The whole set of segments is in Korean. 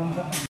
감사합니다.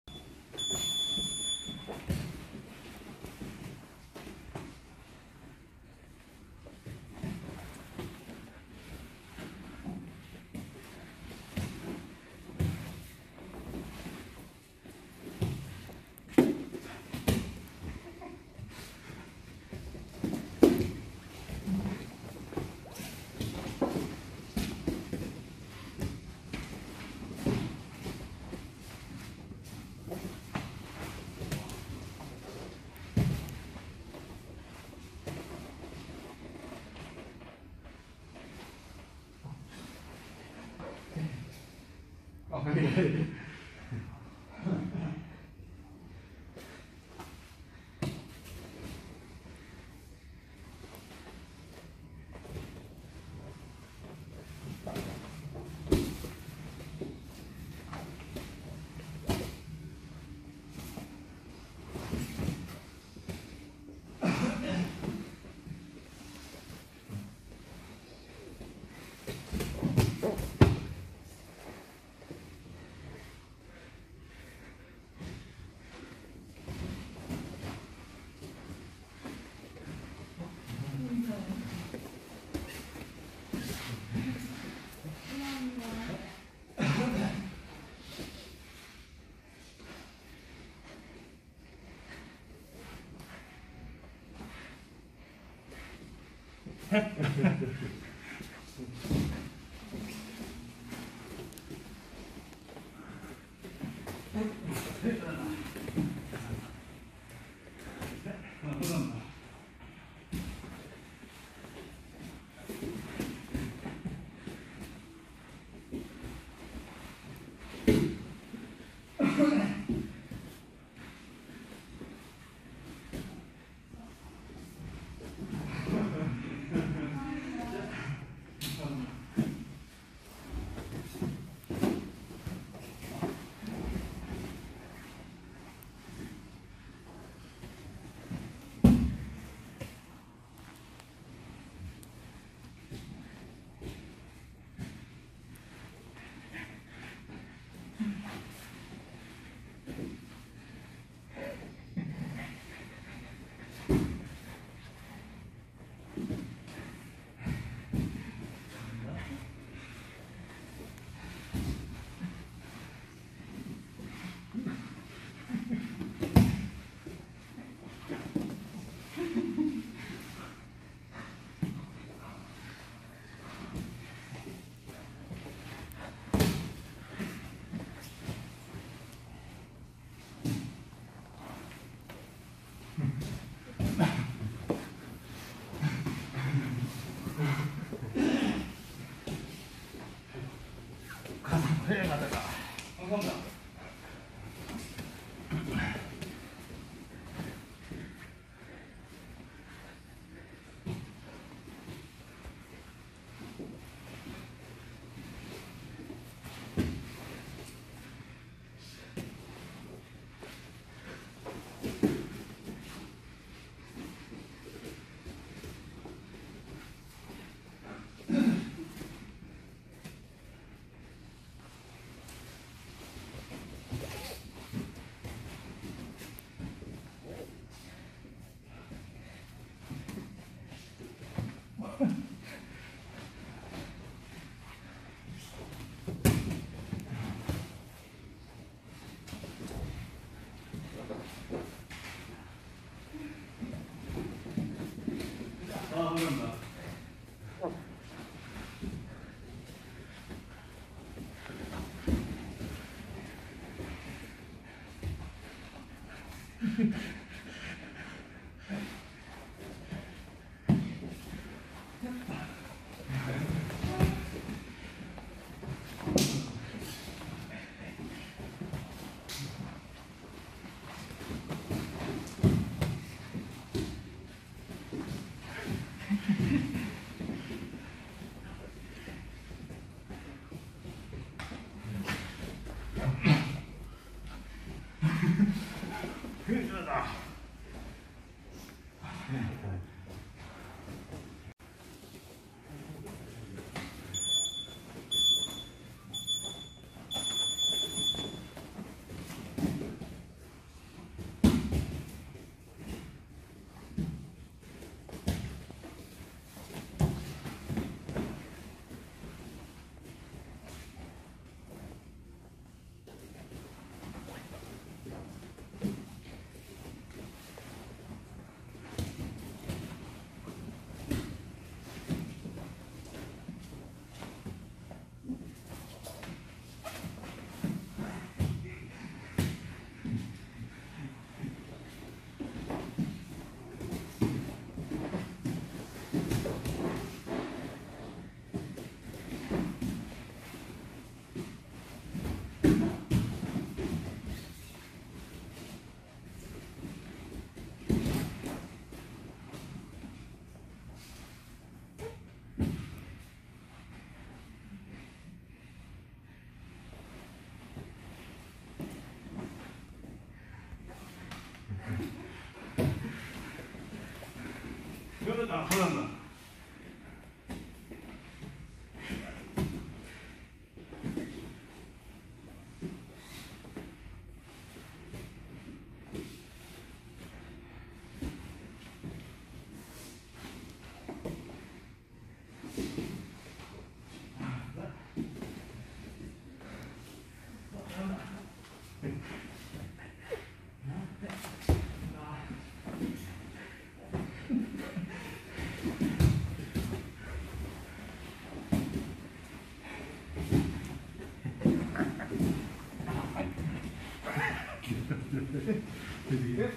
아, 화난다.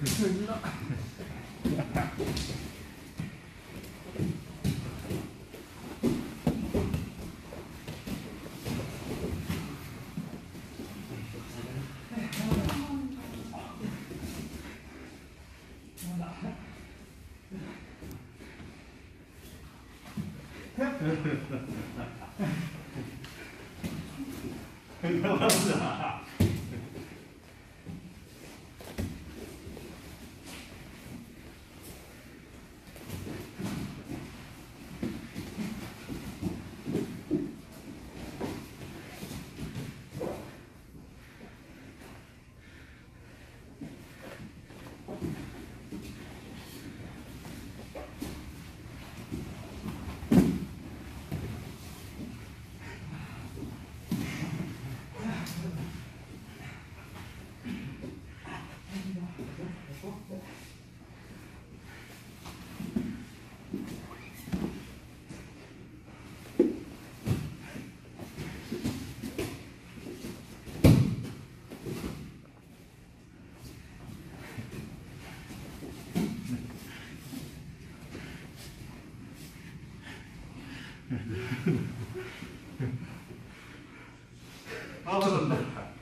됐습니다. 아, 맞았다.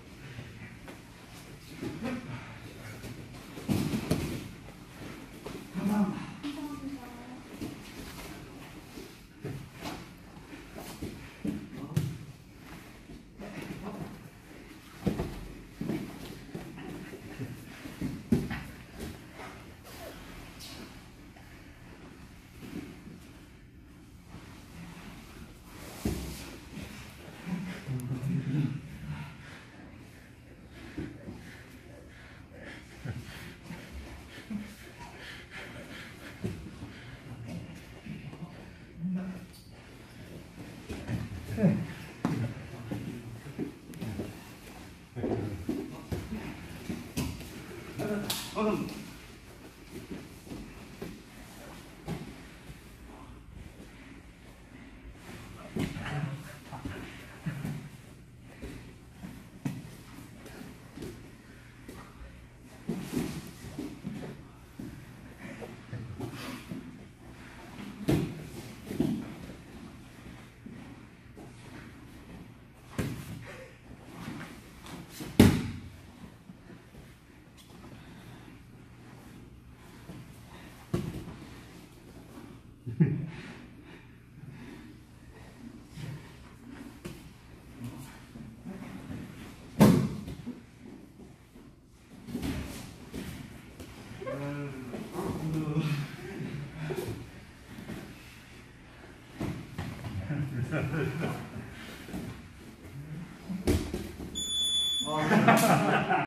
감사합니다.